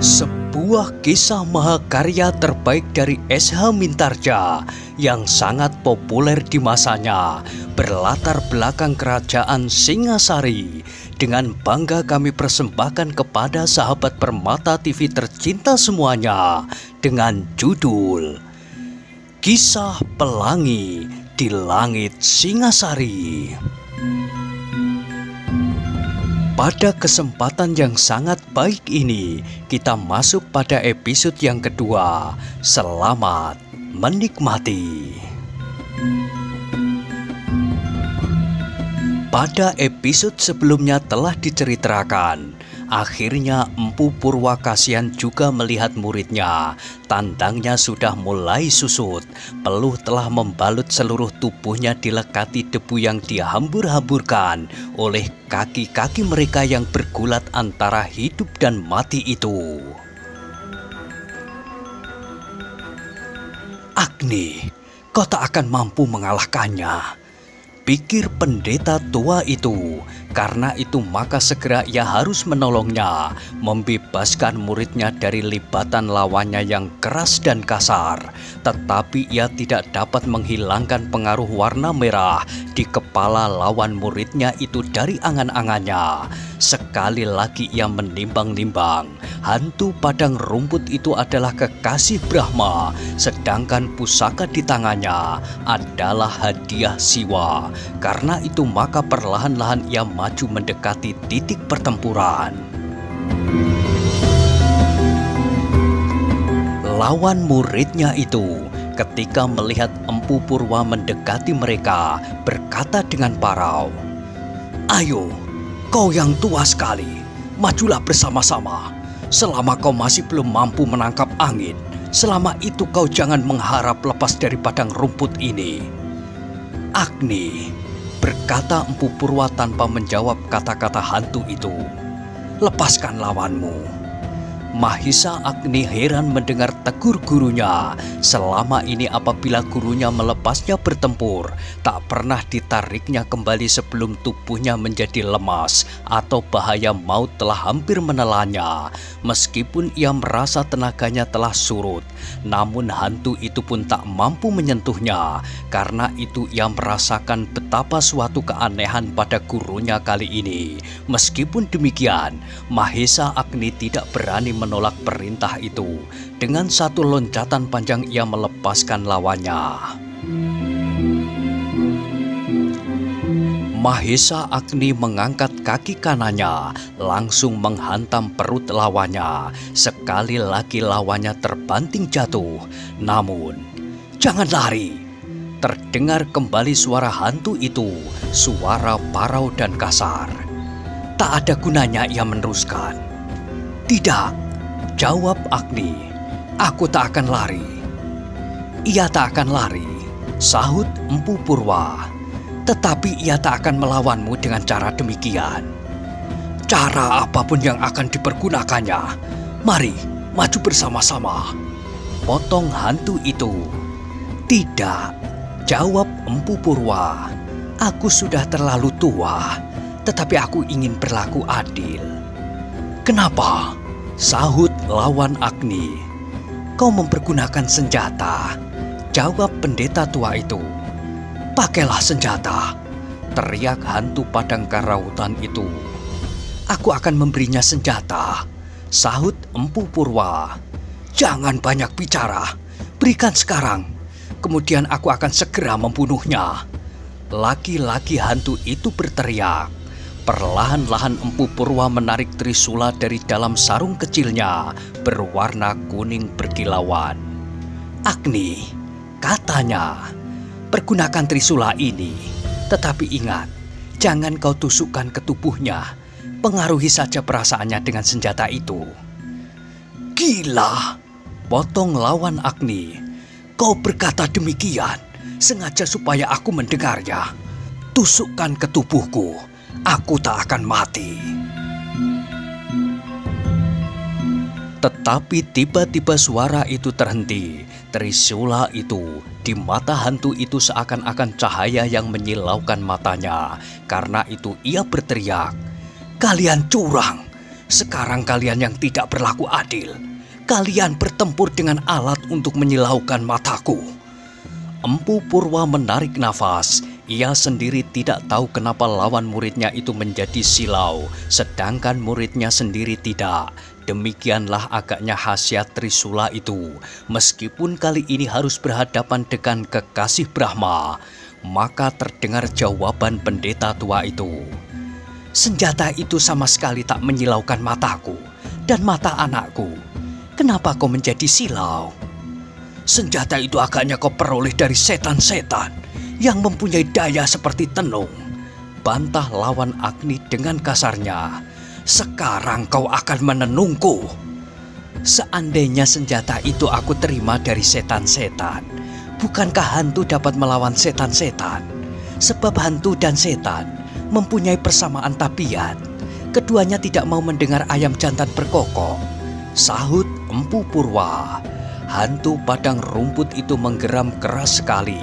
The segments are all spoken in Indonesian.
Sebuah kisah mahakarya terbaik dari SH Mintardja yang sangat populer di masanya, berlatar belakang kerajaan Singasari. Dengan bangga kami persembahkan kepada sahabat Permata TV tercinta semuanya dengan judul Kisah Pelangi di Langit Singasari. Pada kesempatan yang sangat baik ini, kita masuk pada episode yang kedua. Selamat menikmati. Pada episode sebelumnya telah diceritakan, akhirnya Empu Purwa kasihan juga melihat muridnya. Tandangnya sudah mulai susut, peluh telah membalut seluruh tubuhnya dilekati debu yang dihambur-hamburkan oleh kaki-kaki mereka yang bergulat antara hidup dan mati itu. Agni, kau tak akan mampu mengalahkannya, pikir pendeta tua itu. Karena itu maka segera ia harus menolongnya, membebaskan muridnya dari libatan lawannya yang keras dan kasar. Tetapi ia tidak dapat menghilangkan pengaruh warna merah di kepala lawan muridnya itu dari angan-angannya. Sekali lagi ia menimbang-nimbang, hantu padang rumput itu adalah kekasih Brahma, sedangkan pusaka di tangannya adalah hadiah Siwa. Karena itu maka perlahan-lahan ia maju mendekati titik pertempuran. Lawan muridnya itu ketika melihat Empu Purwa mendekati mereka, berkata dengan parau, "Ayo, kau yang tua sekali, majulah bersama-sama. Selama kau masih belum mampu menangkap angin, selama itu kau jangan mengharap lepas dari padang rumput ini." "Agni," berkata Empu Purwa tanpa menjawab kata-kata hantu itu, "lepaskan lawanmu." Mahisa Agni heran mendengar tegur gurunya. Selama ini apabila gurunya melepasnya bertempur, tak pernah ditariknya kembali sebelum tubuhnya menjadi lemas atau bahaya maut telah hampir menelannya. Meskipun ia merasa tenaganya telah surut, namun hantu itu pun tak mampu menyentuhnya. Karena itu ia merasakan betapa suatu keanehan pada gurunya kali ini. Meskipun demikian, Mahisa Agni tidak berani menolak perintah itu. Dengan satu loncatan panjang ia melepaskan lawannya. Mahisa Agni mengangkat kaki kanannya, langsung menghantam perut lawannya. Sekali lagi lawannya terbanting jatuh. Namun, "Jangan lari!" Terdengar kembali suara hantu itu, suara parau dan kasar. "Tak ada gunanya ia meneruskan." "Tidak," jawab Agni. "Aku tak akan lari." "Ia tak akan lari," sahut Empu Purwa. "Tetapi ia tak akan melawanmu dengan cara demikian." "Cara apapun yang akan dipergunakannya, mari maju bersama-sama," potong hantu itu. "Tidak," jawab Empu Purwa. "Aku sudah terlalu tua, tetapi aku ingin berlaku adil." "Kenapa?" sahut lawan Agni. "Kau mempergunakan senjata," jawab pendeta tua itu. "Pakailah senjata," teriak hantu padang karautan itu. "Aku akan memberinya senjata," sahut Empu Purwa. "Jangan banyak bicara, berikan sekarang, kemudian aku akan segera membunuhnya," laki-laki hantu itu berteriak. Perlahan-lahan Empu Purwa menarik trisula dari dalam sarung kecilnya berwarna kuning berkilauan. "Agni," katanya, "pergunakan trisula ini. Tetapi ingat, jangan kau tusukkan ke tubuhnya. Pengaruhi saja perasaannya dengan senjata itu." "Gila," potong lawan Agni. "Kau berkata demikian sengaja supaya aku mendengarnya. Tusukkan ke tubuhku. Aku tak akan mati." Tetapi tiba-tiba suara itu terhenti. Trisula itu di mata hantu itu seakan-akan cahaya yang menyilaukan matanya. Karena itu ia berteriak, "Kalian curang! Sekarang kalian yang tidak berlaku adil. Kalian bertempur dengan alat untuk menyilaukan mataku. Empu Purwa menarik nafas. Ia sendiri tidak tahu kenapa lawan muridnya itu menjadi silau, sedangkan muridnya sendiri tidak. Demikianlah agaknya khasiat Trisula itu. Meskipun kali ini harus berhadapan dengan kekasih Brahma, maka terdengar jawaban pendeta tua itu. Senjata itu sama sekali tak menyilaukan mataku dan mata anakku. Kenapa kau menjadi silau? Senjata itu agaknya kau peroleh dari setan-setan yang mempunyai daya seperti tenung. Bantah lawan Agni dengan kasarnya. Sekarang kau akan menenungku. Seandainya senjata itu aku terima dari setan-setan, bukankah hantu dapat melawan setan-setan? Sebab hantu dan setan mempunyai persamaan tabiat. Keduanya tidak mau mendengar ayam jantan berkokok. Sahut Empu Purwa. Hantu padang rumput itu menggeram keras sekali.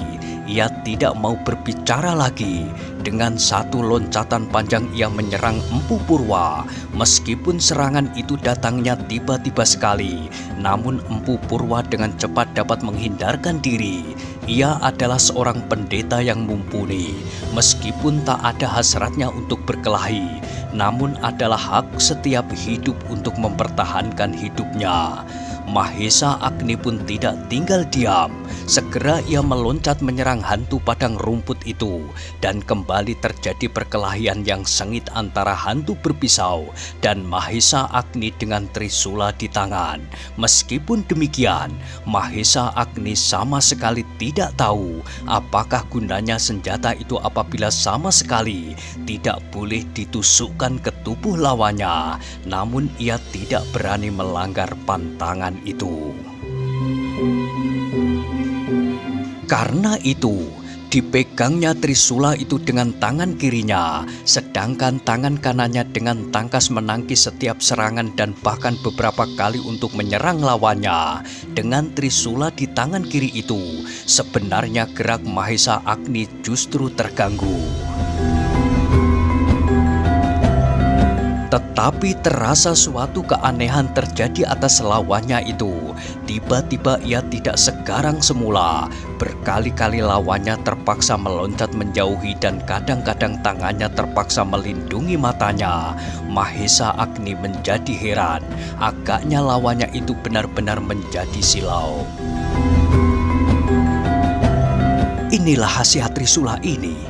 Ia tidak mau berbicara lagi. Dengan satu loncatan panjang ia menyerang Empu Purwa. Meskipun serangan itu datangnya tiba-tiba sekali, namun Empu Purwa dengan cepat dapat menghindarkan diri. Ia adalah seorang pendeta yang mumpuni. Meskipun tak ada hasratnya untuk berkelahi, namun adalah hak setiap hidup untuk mempertahankan hidupnya. Mahisa Agni pun tidak tinggal diam. Segera ia meloncat menyerang hantu padang rumput itu, dan kembali terjadi perkelahian yang sengit antara hantu berpisau dan Mahisa Agni dengan Trisula di tangan. Meskipun demikian, Mahisa Agni sama sekali tidak tahu apakah gunanya senjata itu apabila sama sekali tidak boleh ditusukkan ke tubuh lawannya. Namun ia tidak berani melanggar pantangan itu. Karena itu, dipegangnya Trisula itu dengan tangan kirinya, sedangkan tangan kanannya dengan tangkas menangkis setiap serangan dan bahkan beberapa kali untuk menyerang lawannya. Dengan Trisula di tangan kiri itu, sebenarnya gerak Mahisa Agni justru terganggu. Tetapi terasa suatu keanehan terjadi atas lawannya itu. Tiba-tiba ia tidak segarang semula. Berkali-kali lawannya terpaksa meloncat menjauhi dan kadang-kadang tangannya terpaksa melindungi matanya. Mahisa Agni menjadi heran. Agaknya lawannya itu benar-benar menjadi silau. Inilah khasiat Trisula ini,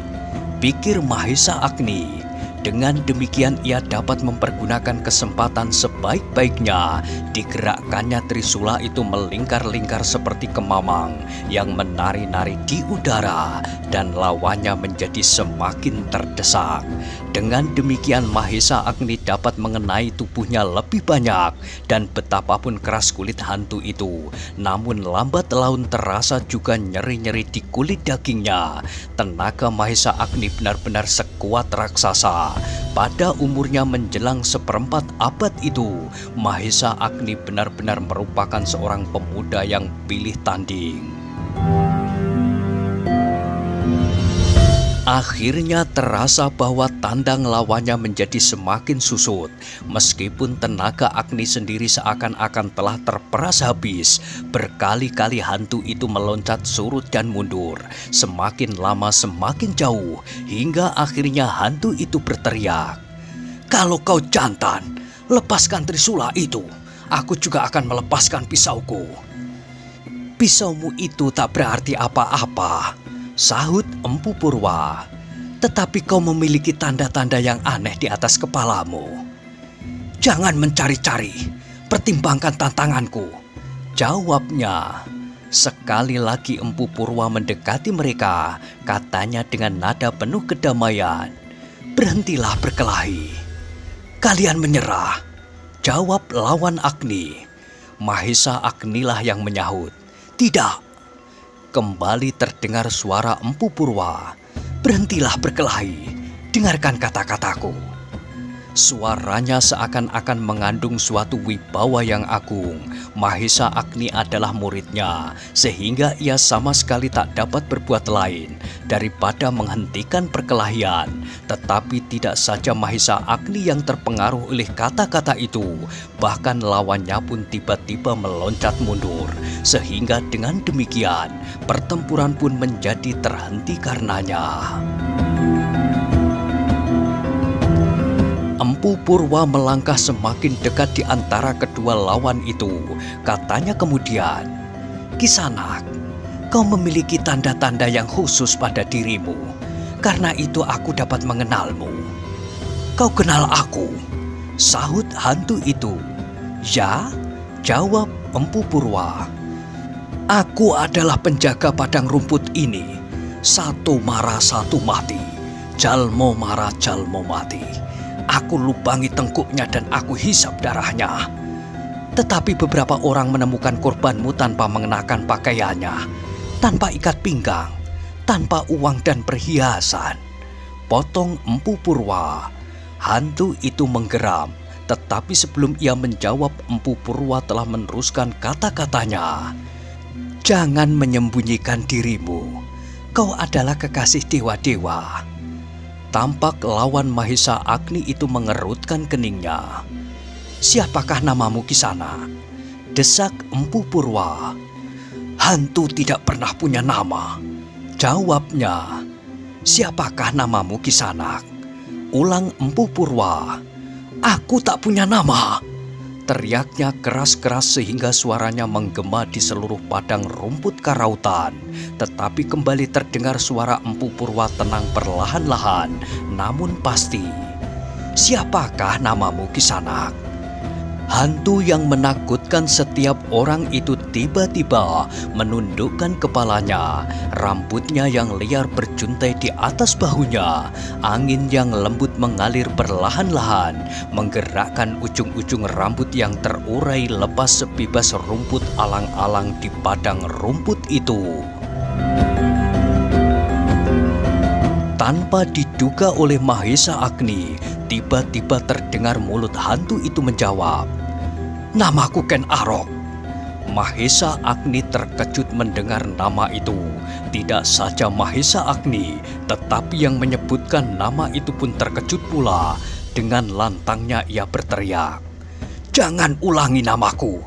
pikir Mahisa Agni. Dengan demikian ia dapat mempergunakan kesempatan sebaik-baiknya. Digerakkannya Trisula itu melingkar-lingkar seperti kemamang yang menari-nari di udara, dan lawannya menjadi semakin terdesak. Dengan demikian Mahisa Agni dapat mengenai tubuhnya lebih banyak, dan betapapun keras kulit hantu itu, namun lambat laun terasa juga nyeri-nyeri di kulit dagingnya. Tenaga Mahisa Agni benar-benar sekuat raksasa. Pada umurnya menjelang 1/4 abad itu, Mahisa Agni benar-benar merupakan seorang pemuda yang pilih tanding. Akhirnya terasa bahwa tandang lawannya menjadi semakin susut. Meskipun tenaga Agni sendiri seakan-akan telah terperas habis. Berkali-kali hantu itu meloncat surut dan mundur. Semakin lama semakin jauh, hingga akhirnya hantu itu berteriak, "Kalau kau jantan, lepaskan Trisula itu. Aku juga akan melepaskan pisauku." "Pisaumu itu tak berarti apa-apa," sahut Empu Purwa, "tetapi kau memiliki tanda-tanda yang aneh di atas kepalamu." "Jangan mencari-cari, pertimbangkan tantanganku," jawabnya. Sekali lagi Empu Purwa mendekati mereka, katanya dengan nada penuh kedamaian, "Berhentilah berkelahi. Kalian menyerah," jawab lawan Agni. Mahisa Agnilah yang menyahut, "Tidak." Kembali terdengar suara Empu Purwa, "Berhentilah berkelahi, dengarkan kata-kataku." Suaranya seakan-akan mengandung suatu wibawa yang agung. Mahisa Agni adalah muridnya, sehingga ia sama sekali tak dapat berbuat lain daripada menghentikan perkelahian. Tetapi tidak saja Mahisa Agni yang terpengaruh oleh kata-kata itu, bahkan lawannya pun tiba-tiba meloncat mundur. Sehingga dengan demikian, pertempuran pun menjadi terhenti karenanya. Empu Purwa melangkah semakin dekat di antara kedua lawan itu. Katanya kemudian, "Kisanak, kau memiliki tanda-tanda yang khusus pada dirimu. Karena itu aku dapat mengenalmu." "Kau kenal aku?" sahut hantu itu. "Ya," jawab Empu Purwa. "Aku adalah penjaga padang rumput ini. Satu marah satu mati. Jalmo marah jalmo mati. Aku lubangi tengkuknya dan aku hisap darahnya. Tetapi beberapa orang menemukan korbanmu tanpa mengenakan pakaiannya, tanpa ikat pinggang, tanpa uang dan perhiasan." Potong Empu Purwa. Hantu itu menggeram, tetapi sebelum ia menjawab, Empu Purwa telah meneruskan kata-katanya. "Jangan menyembunyikan dirimu. Kau adalah kekasih dewa-dewa." Tampak lawan Mahisa Agni itu mengerutkan keningnya. "Siapakah namamu, Kisanak?" desak Empu Purwa. "Hantu tidak pernah punya nama," jawabnya. "Siapakah namamu, Kisanak?" ulang Empu Purwa. "Aku tak punya nama," teriaknya keras-keras sehingga suaranya menggema di seluruh padang rumput Karautan. Tetapi kembali terdengar suara Empu Purwa tenang perlahan-lahan, namun pasti. "Siapakah namamu, Kisanak?" Hantu yang menakutkan setiap orang itu tiba-tiba menundukkan kepalanya. Rambutnya yang liar berjuntai di atas bahunya. Angin yang lembut mengalir perlahan-lahan, menggerakkan ujung-ujung rambut yang terurai lepas sebebas rumput alang-alang di padang rumput itu. Tanpa diduga oleh Mahisa Agni, tiba-tiba terdengar mulut hantu itu menjawab, "Namaku Ken Arok." Mahisa Agni terkejut mendengar nama itu. Tidak saja Mahisa Agni, tetapi yang menyebutkan nama itu pun terkejut pula. Dengan lantangnya ia berteriak, "Jangan ulangi namaku.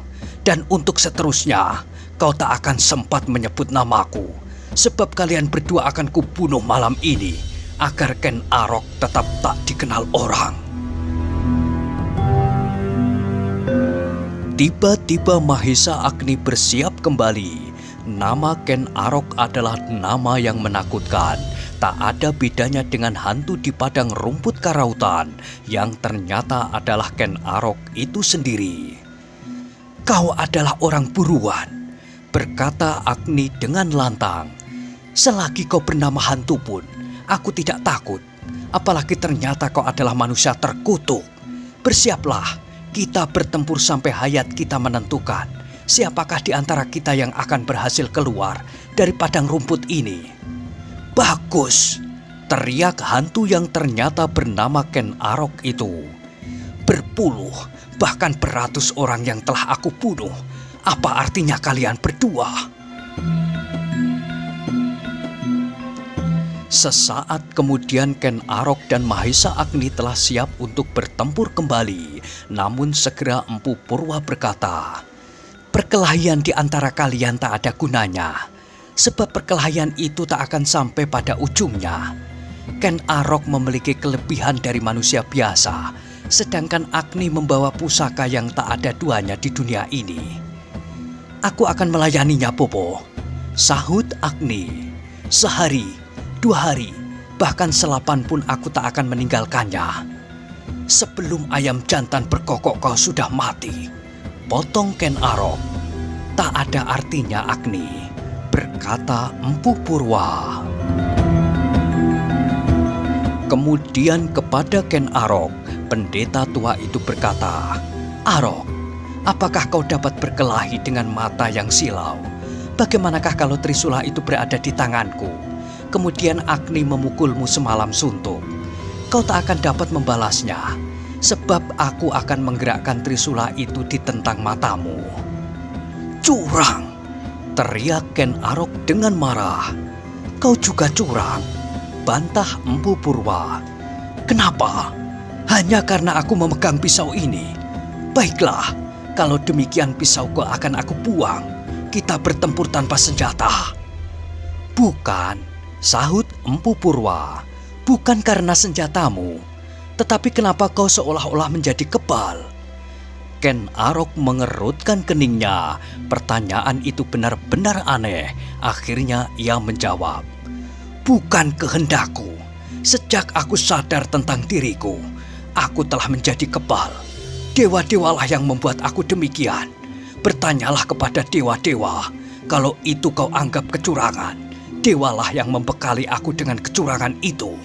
Dan untuk seterusnya, kau tak akan sempat menyebut namaku. Sebab kalian berdua akan kubunuh malam ini, agar Ken Arok tetap tak dikenal orang." Tiba-tiba Mahisa Agni bersiap kembali. Nama Ken Arok adalah nama yang menakutkan. Tak ada bedanya dengan hantu di padang rumput Karautan, yang ternyata adalah Ken Arok itu sendiri. "Kau adalah orang buruan," berkata Agni dengan lantang. "Selagi kau bernama hantu pun, aku tidak takut, apalagi ternyata kau adalah manusia terkutuk. Bersiaplah, kita bertempur sampai hayat kita menentukan siapakah di antara kita yang akan berhasil keluar dari padang rumput ini." "Bagus!" teriak hantu yang ternyata bernama Ken Arok itu. "Berpuluh, bahkan beratus orang yang telah aku bunuh. Apa artinya kalian berdua?" Sesaat kemudian Ken Arok dan Mahisa Agni telah siap untuk bertempur kembali. Namun segera Empu Purwa berkata, "Perkelahian di antara kalian tak ada gunanya. Sebab perkelahian itu tak akan sampai pada ujungnya. Ken Arok memiliki kelebihan dari manusia biasa. Sedangkan Agni membawa pusaka yang tak ada duanya di dunia ini." "Aku akan melayaninya, Bobo," sahut Agni. "Sehari, 2 hari, bahkan selapan pun aku tak akan meninggalkannya." "Sebelum ayam jantan berkokok kau sudah mati," potong Ken Arok. "Tak ada artinya, Agni," berkata Empu Purwa. Kemudian kepada Ken Arok, pendeta tua itu berkata, "Arok, apakah kau dapat berkelahi dengan mata yang silau? Bagaimanakah kalau trisula itu berada di tanganku? Kemudian Agni memukulmu semalam suntuk. Kau tak akan dapat membalasnya. sebab aku akan menggerakkan trisula itu di tentang matamu. Curang! Teriak Ken Arok dengan marah. Kau juga curang, bantah Empu Purwa. Kenapa? Hanya karena aku memegang pisau ini. Baiklah, kalau demikian pisauku akan aku buang. Kita bertempur tanpa senjata. Bukan, sahut Empu Purwa. Bukan karena senjatamu, tetapi kenapa kau seolah-olah menjadi kebal? Ken Arok mengerutkan keningnya. Pertanyaan itu benar-benar aneh. Akhirnya ia menjawab, bukan kehendakku. Sejak aku sadar tentang diriku, aku telah menjadi kebal. Dewa-dewalah yang membuat aku demikian. Bertanyalah kepada dewa-dewa. Kalau itu kau anggap kecurangan, dewalah yang membekali aku dengan kecurangan itu.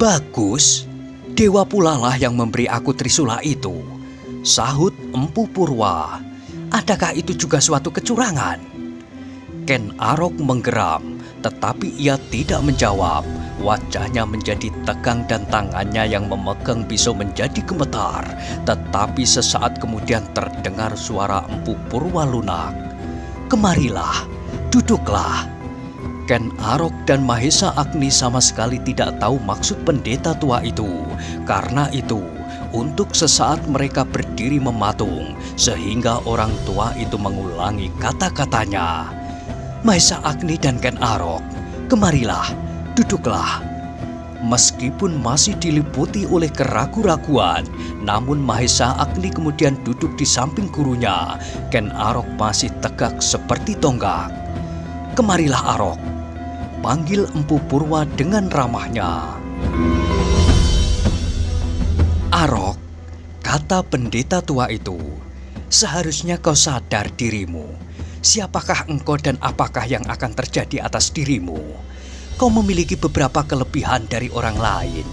Bagus, dewa pulalah yang memberi aku trisula itu, sahut Empu Purwa. Adakah itu juga suatu kecurangan? Ken Arok menggeram, tetapi ia tidak menjawab. Wajahnya menjadi tegang dan tangannya yang memegang pisau menjadi gemetar. Tetapi sesaat kemudian terdengar suara Empu Purwa lunak. Kemarilah, duduklah. Ken Arok dan Mahisa Agni sama sekali tidak tahu maksud pendeta tua itu. Karena itu, untuk sesaat mereka berdiri mematung, sehingga orang tua itu mengulangi kata-katanya. Mahisa Agni dan Ken Arok, kemarilah, duduklah. Meskipun masih diliputi oleh keraguan-raguan, namun Mahisa Agni kemudian duduk di samping gurunya. Ken Arok masih tegak seperti tonggak. Kemarilah Arok, panggil Empu Purwa dengan ramahnya. Arok, kata pendeta tua itu, seharusnya kau sadar dirimu. Siapakah engkau dan apakah yang akan terjadi atas dirimu? Kau memiliki beberapa kelebihan dari orang lain,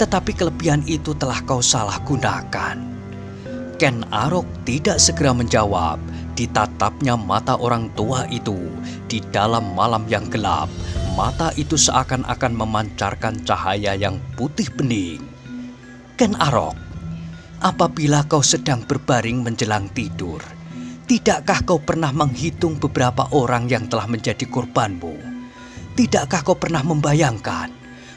tetapi kelebihan itu telah kau salah gunakan. Ken Arok tidak segera menjawab. Ditatapnya mata orang tua itu. Di dalam malam yang gelap, mata itu seakan-akan memancarkan cahaya yang putih bening. Ken Arok, apabila kau sedang berbaring menjelang tidur, tidakkah kau pernah menghitung beberapa orang yang telah menjadi korbanmu? Tidakkah kau pernah membayangkan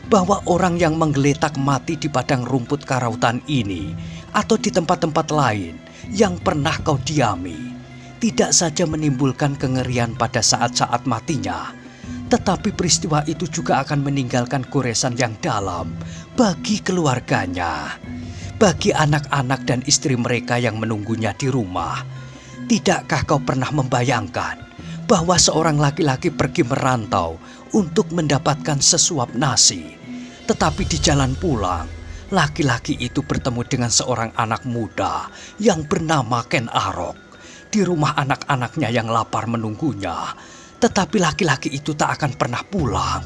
bahwa orang yang menggeletak mati di padang rumput Karautan ini atau di tempat-tempat lain yang pernah kau diami tidak saja menimbulkan kengerian pada saat-saat matinya, tetapi peristiwa itu juga akan meninggalkan goresan yang dalam bagi keluarganya, bagi anak-anak dan istri mereka yang menunggunya di rumah. Tidakkah kau pernah membayangkan bahwa seorang laki-laki pergi merantau untuk mendapatkan sesuap nasi, tetapi di jalan pulang, laki-laki itu bertemu dengan seorang anak muda yang bernama Ken Arok. Di rumah anak-anaknya yang lapar menunggunya, tetapi laki-laki itu tak akan pernah pulang.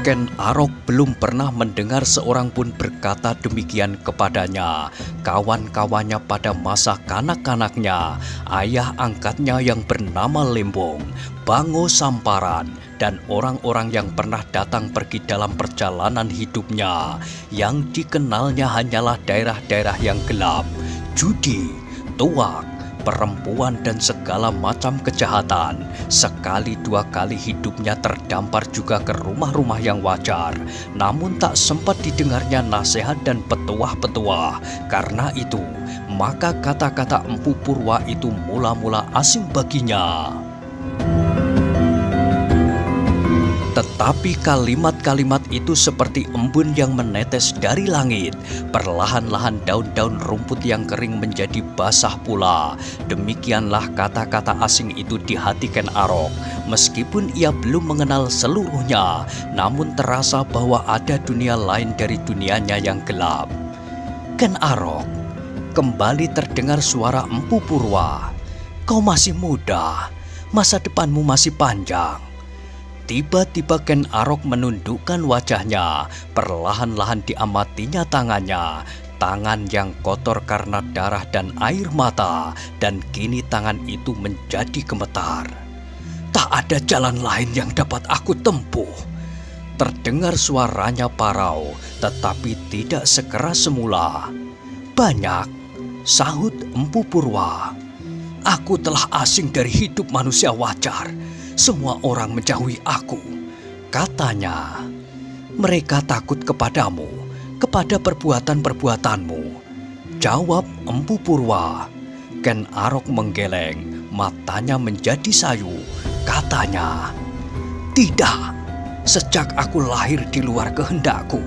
Ken Arok belum pernah mendengar seorang pun berkata demikian kepadanya. Kawan-kawannya pada masa kanak-kanaknya, ayah angkatnya yang bernama Lembong, Bango Samparan, dan orang-orang yang pernah datang pergi dalam perjalanan hidupnya, yang dikenalnya hanyalah daerah-daerah yang gelap, judi, tuak, perempuan, dan segala macam kejahatan. Sekali dua kali hidupnya terdampar juga ke rumah-rumah yang wajar, namun tak sempat didengarnya nasihat dan petuah-petuah. Karena itu, maka kata-kata Empu Purwa itu mula-mula asing baginya. Tetapi kalimat-kalimat itu seperti embun yang menetes dari langit. Perlahan-lahan daun-daun rumput yang kering menjadi basah pula. Demikianlah kata-kata asing itu di hati Ken Arok. Meskipun ia belum mengenal seluruhnya, namun terasa bahwa ada dunia lain dari dunianya yang gelap. Ken Arok, kembali terdengar suara Empu Purwa. Kau masih muda, masa depanmu masih panjang. Tiba-tiba Ken Arok menundukkan wajahnya, perlahan-lahan diamatinya tangannya. Tangan yang kotor karena darah dan air mata, dan kini tangan itu menjadi gemetar. Tak ada jalan lain yang dapat aku tempuh. Terdengar suaranya parau, tetapi tidak sekeras semula. Banyak, sahut Empu Purwa. Aku telah asing dari hidup manusia wajar. Semua orang menjauhi aku, katanya. Mereka takut kepadamu, kepada perbuatan-perbuatanmu, jawab Empu Purwa. Ken Arok menggeleng, matanya menjadi sayu, katanya. Tidak, sejak aku lahir di luar kehendakku,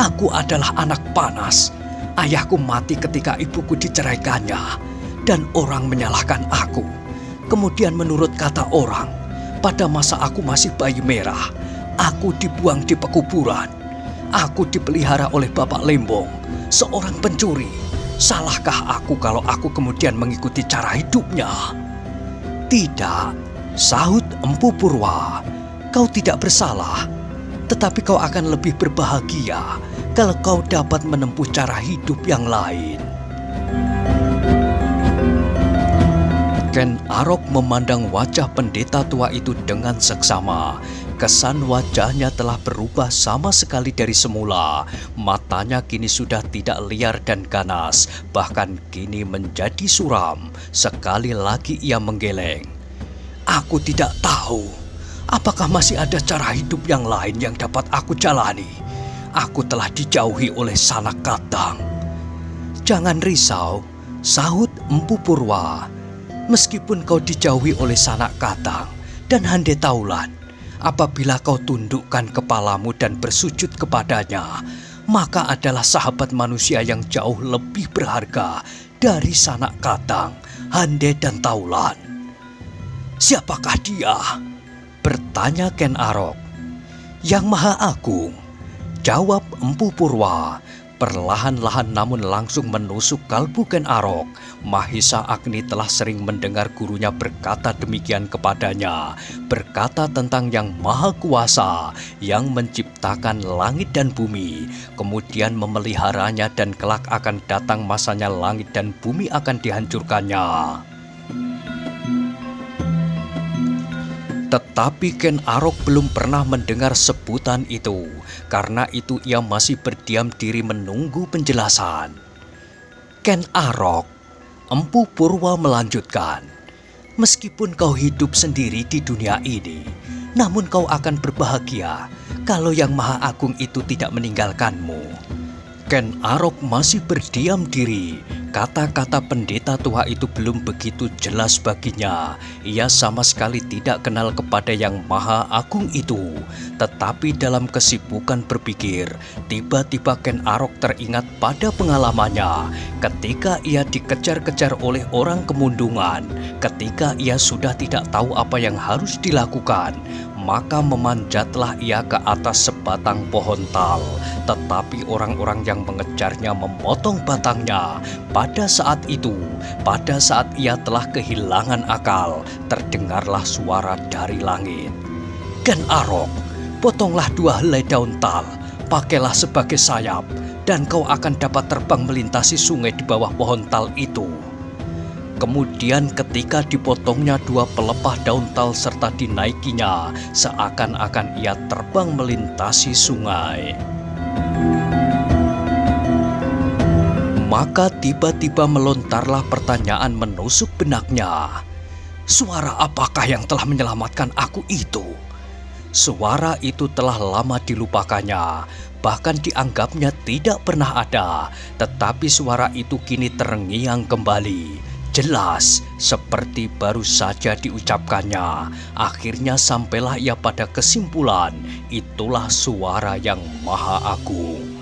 aku adalah anak panas. Ayahku mati ketika ibuku diceraikannya, dan orang menyalahkan aku. Kemudian menurut kata orang, pada masa aku masih bayi merah, aku dibuang di pekuburan. Aku dipelihara oleh Bapak Lembong, seorang pencuri. Salahkah aku kalau aku kemudian mengikuti cara hidupnya? Tidak, sahut Empu Purwa. Kau tidak bersalah, tetapi kau akan lebih berbahagia kalau kau dapat menempuh cara hidup yang lain. Ken Arok memandang wajah pendeta tua itu dengan seksama. Kesan wajahnya telah berubah sama sekali dari semula. Matanya kini sudah tidak liar dan ganas, bahkan kini menjadi suram. Sekali lagi ia menggeleng. Aku tidak tahu, apakah masih ada cara hidup yang lain yang dapat aku jalani. Aku telah dijauhi oleh sanak kadang. Jangan risau, sahut Empu Purwa. Meskipun kau dijauhi oleh sanak kadang dan handai taulan, apabila kau tundukkan kepalamu dan bersujud kepadanya, maka adalah sahabat manusia yang jauh lebih berharga dari sanak kadang, handai dan taulan. Siapakah dia? Bertanya Ken Arok. Yang Maha Agung, jawab Empu Purwa. Perlahan-lahan namun langsung menusuk kalbu Ken Arok. Mahisa Agni telah sering mendengar gurunya berkata demikian kepadanya. Berkata tentang yang maha kuasa, yang menciptakan langit dan bumi, kemudian memeliharanya, dan kelak akan datang masanya langit dan bumi akan dihancurkannya. Tetapi Ken Arok belum pernah mendengar sebutan itu. Karena itu ia masih berdiam diri menunggu penjelasan. Ken Arok, Empu Purwa melanjutkan. Meskipun kau hidup sendiri di dunia ini, namun kau akan berbahagia kalau Yang Maha Agung itu tidak meninggalkanmu. Ken Arok masih berdiam diri. Kata-kata pendeta tua itu belum begitu jelas baginya. Ia sama sekali tidak kenal kepada Yang Maha Agung itu. Tetapi dalam kesibukan berpikir, tiba-tiba Ken Arok teringat pada pengalamannya ketika ia dikejar-kejar oleh orang kemundungan. Ketika ia sudah tidak tahu apa yang harus dilakukan, maka memanjatlah ia ke atas sebatang pohon tal. Tetapi orang-orang yang mengejarnya memotong batangnya. Pada saat ia telah kehilangan akal, terdengarlah suara dari langit. Ken Arok, potonglah 2 helai daun tal, pakailah sebagai sayap, dan kau akan dapat terbang melintasi sungai di bawah pohon tal itu. Kemudian ketika dipotongnya 2 pelepah daun tal serta dinaikinya, seakan-akan ia terbang melintasi sungai. Maka tiba-tiba melontarlah pertanyaan menusuk benaknya. Suara apakah yang telah menyelamatkan aku itu? Suara itu telah lama dilupakannya, bahkan dianggapnya tidak pernah ada. Tetapi suara itu kini terngiang kembali. Jelas, seperti baru saja diucapkannya. Akhirnya sampailah ia pada kesimpulan, itulah suara Yang Maha Agung.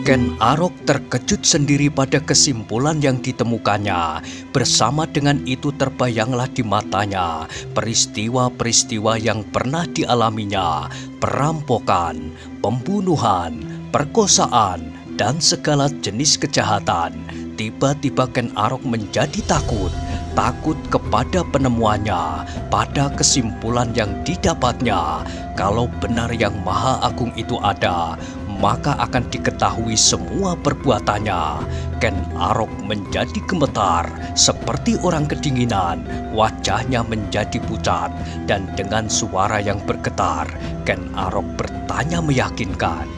Ken Arok terkejut sendiri pada kesimpulan yang ditemukannya. Bersama dengan itu terbayanglah di matanya peristiwa-peristiwa yang pernah dialaminya. Perampokan, pembunuhan, perkosaan, dan segala jenis kejahatan. Tiba-tiba Ken Arok menjadi takut. Takut kepada penemuannya, pada kesimpulan yang didapatnya. Kalau benar Yang Maha Agung itu ada, maka akan diketahui semua perbuatannya. Ken Arok menjadi gemetar, seperti orang kedinginan, wajahnya menjadi pucat, dan dengan suara yang bergetar, Ken Arok bertanya meyakinkan,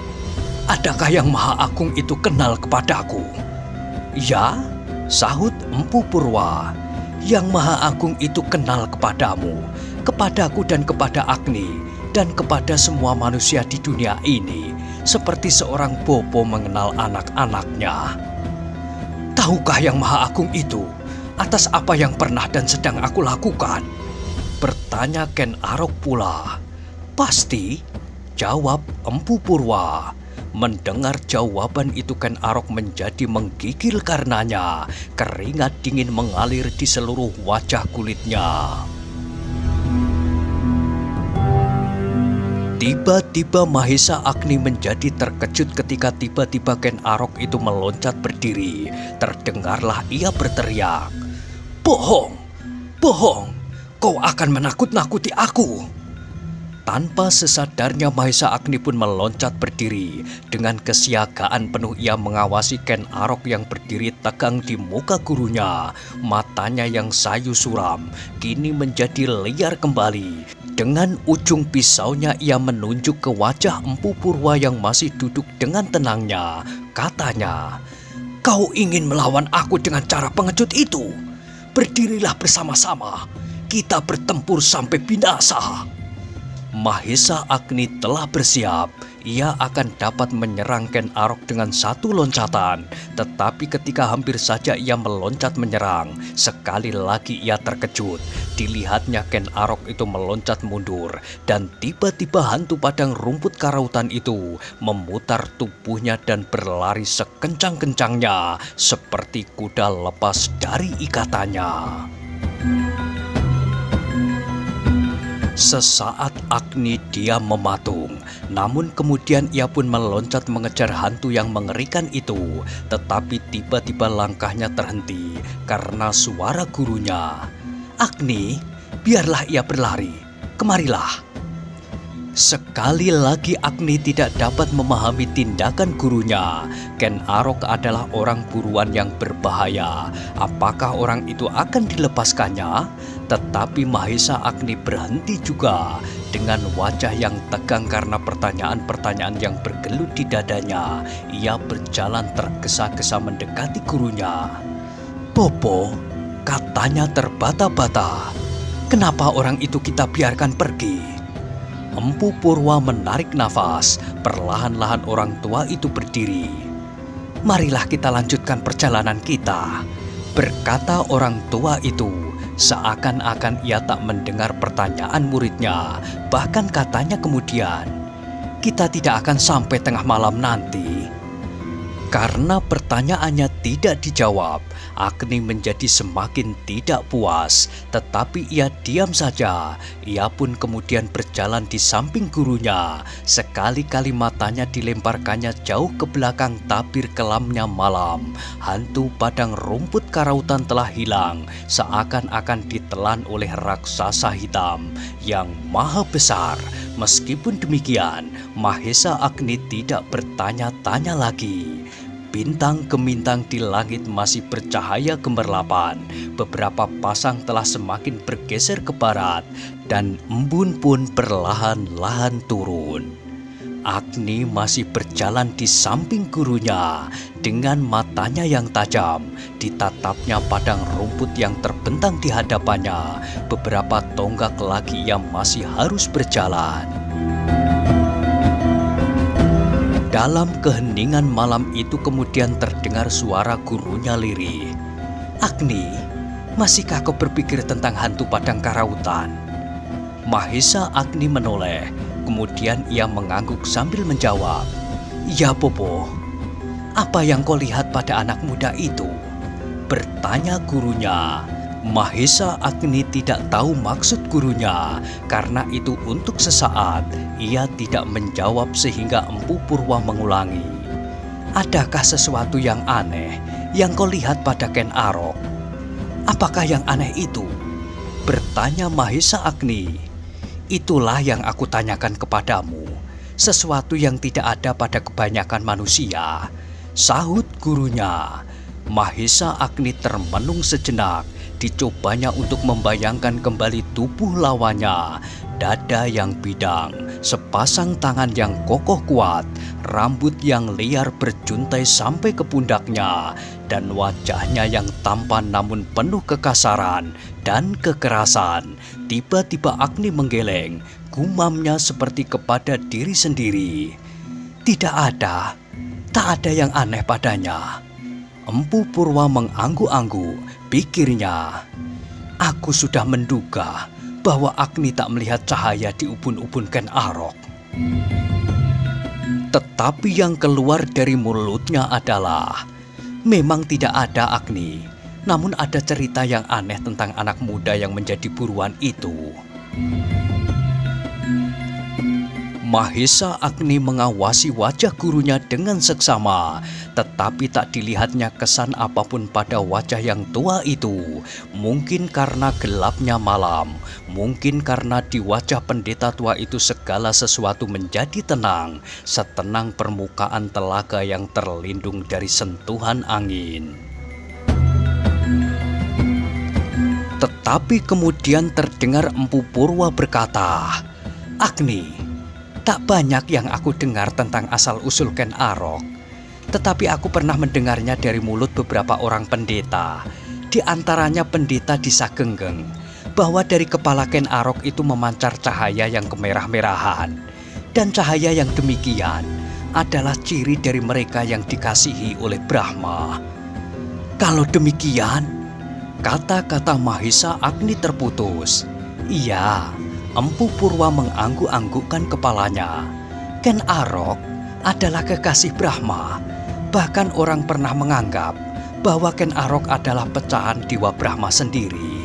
"Adakah yang Maha Agung itu kenal kepadaku?" "Ya," sahut Empu Purwa, "yang Maha Agung itu kenal kepadamu, kepadaku dan kepada Agni, dan kepada semua manusia di dunia ini, seperti seorang bopo mengenal anak-anaknya." "Tahukah yang Maha Agung itu atas apa yang pernah dan sedang aku lakukan?" bertanya Ken Arok pula. "Pasti," jawab Empu Purwa. Mendengar jawaban itu, Ken Arok menjadi menggigil karenanya. Keringat dingin mengalir di seluruh wajah kulitnya. Tiba-tiba Mahisa Agni menjadi terkejut ketika tiba-tiba Ken Arok itu meloncat berdiri. Terdengarlah ia berteriak, "Bohong! Bohong! Kau akan menakut-nakuti aku!" Tanpa sesadarnya Mahisa Agni pun meloncat berdiri. Dengan kesiagaan penuh ia mengawasi Ken Arok yang berdiri tegang di muka gurunya. Matanya yang sayu suram kini menjadi liar kembali. Dengan ujung pisaunya ia menunjuk ke wajah Empu Purwa yang masih duduk dengan tenangnya. Katanya, "Kau ingin melawan aku dengan cara pengecut itu? Berdirilah bersama-sama. Kita bertempur sampai binasa." Mahisa Agni telah bersiap. Ia akan dapat menyerang Ken Arok dengan satu loncatan. Tetapi ketika hampir saja ia meloncat menyerang, sekali lagi ia terkejut. Dilihatnya Ken Arok itu meloncat mundur, dan tiba-tiba hantu padang rumput karautan itu memutar tubuhnya dan berlari sekencang-kencangnya seperti kuda lepas dari ikatannya. Sesaat Agni diam mematung, namun kemudian ia pun meloncat mengejar hantu yang mengerikan itu. Tetapi tiba-tiba langkahnya terhenti karena suara gurunya, "Agni, biarlah ia berlari, kemarilah." Sekali lagi Agni tidak dapat memahami tindakan gurunya. Ken Arok adalah orang buruan yang berbahaya. Apakah orang itu akan dilepaskannya? Tetapi Mahisa Agni berhenti juga. Dengan wajah yang tegang karena pertanyaan-pertanyaan yang bergelut di dadanya, ia berjalan tergesa-gesa mendekati gurunya. "Bopo," katanya terbata-bata, "kenapa orang itu kita biarkan pergi?" Empu Purwa menarik nafas. Perlahan-lahan orang tua itu berdiri. "Marilah kita lanjutkan perjalanan kita," berkata orang tua itu. Seakan-akan ia tak mendengar pertanyaan muridnya. Bahkan katanya kemudian, "Kita tidak akan sampai tengah malam nanti." Karena pertanyaannya tidak dijawab, Agni menjadi semakin tidak puas. Tetapi ia diam saja. Ia pun kemudian berjalan di samping gurunya. Sekali-kali matanya dilemparkannya jauh ke belakang tabir kelamnya malam. Hantu padang rumput karautan telah hilang, seakan-akan ditelan oleh raksasa hitam yang maha besar. Meskipun demikian, Mahisa Agni tidak bertanya-tanya lagi. Bintang gemintang di langit masih bercahaya gemerlapan. Beberapa pasang telah semakin bergeser ke barat, dan embun pun perlahan-lahan turun. Agni masih berjalan di samping gurunya. Dengan matanya yang tajam, ditatapnya padang rumput yang terbentang di hadapannya. Beberapa tonggak lagi ia masih harus berjalan. Dalam keheningan malam itu kemudian terdengar suara gurunya lirih. "Agni, masihkah kau berpikir tentang hantu padang karautan?" Mahisa Agni menoleh, kemudian ia mengangguk sambil menjawab, "Ya, Bopo." "Apa yang kau lihat pada anak muda itu?" bertanya gurunya. Mahisa Agni tidak tahu maksud gurunya. Karena itu untuk sesaat ia tidak menjawab sehingga Empu Purwa mengulangi, "Adakah sesuatu yang aneh yang kau lihat pada Ken Arok?" "Apakah yang aneh itu?" bertanya Mahisa Agni. "Itulah yang aku tanyakan kepadamu. sesuatu yang tidak ada pada kebanyakan manusia," sahut gurunya. Mahisa Agni termenung sejenak, dicobanya untuk membayangkan kembali tubuh lawannya, dada yang bidang, sepasang tangan yang kokoh kuat, rambut yang liar berjuntai sampai ke pundaknya, dan wajahnya yang tampan namun penuh kekasaran dan kekerasan. Tiba-tiba Agni menggeleng, gumamnya seperti kepada diri sendiri. "Tidak ada, tak ada yang aneh padanya." Empu Purwa mengangguk-angguk, pikirnya. "Aku sudah menduga bahwa Agni tak melihat cahaya di ubun-ubun Ken Arok." Tetapi yang keluar dari mulutnya adalah, "Memang tidak ada, Agni. Namun ada cerita yang aneh tentang anak muda yang menjadi buruan itu." Mahisa Agni mengawasi wajah gurunya dengan seksama, tetapi tak dilihatnya kesan apapun pada wajah yang tua itu. Mungkin karena gelapnya malam, mungkin karena di wajah pendeta tua itu segala sesuatu menjadi tenang, setenang permukaan telaga yang terlindung dari sentuhan angin. Tetapi kemudian terdengar Empu Purwa berkata, "Agni, tak banyak yang aku dengar tentang asal-usul Ken Arok. Tetapi aku pernah mendengarnya dari mulut beberapa orang pendeta. Di antaranya pendeta di Sagenggeng. Bahwa dari kepala Ken Arok itu memancar cahaya yang kemerah-merahan. Dan cahaya yang demikian adalah ciri dari mereka yang dikasihi oleh Brahma." "Kalau demikian," kata-kata Mahisa Agni terputus. "Iya." Empu Purwa mengangguk-anggukkan kepalanya. "Ken Arok adalah kekasih Brahma. Bahkan orang pernah menganggap bahwa Ken Arok adalah pecahan Dewa Brahma sendiri."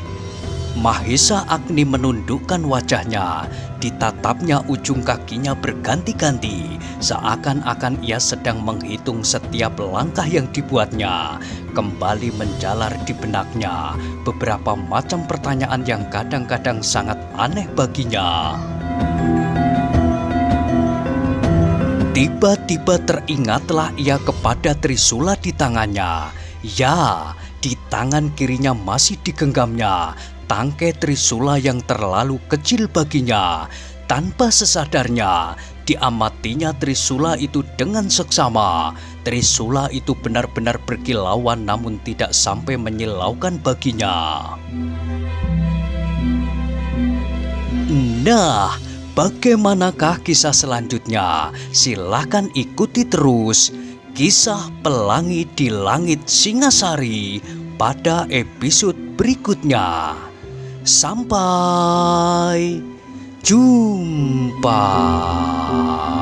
Mahisa Agni menundukkan wajahnya, ditatapnya ujung kakinya berganti-ganti, seakan-akan ia sedang menghitung setiap langkah yang dibuatnya. Kembali menjalar di benaknya beberapa macam pertanyaan yang kadang-kadang sangat aneh baginya. Tiba-tiba teringatlah ia kepada trisula di tangannya. Ya, di tangan kirinya masih digenggamnya tangkai trisula yang terlalu kecil baginya. Tanpa sesadarnya, diamatinya trisula itu dengan seksama. Trisula itu benar-benar berkilauan namun tidak sampai menyilaukan baginya. Nah, bagaimanakah kisah selanjutnya? Silahkan ikuti terus Kisah Pelangi di Langit Singasari pada episode berikutnya. Sampai jumpa.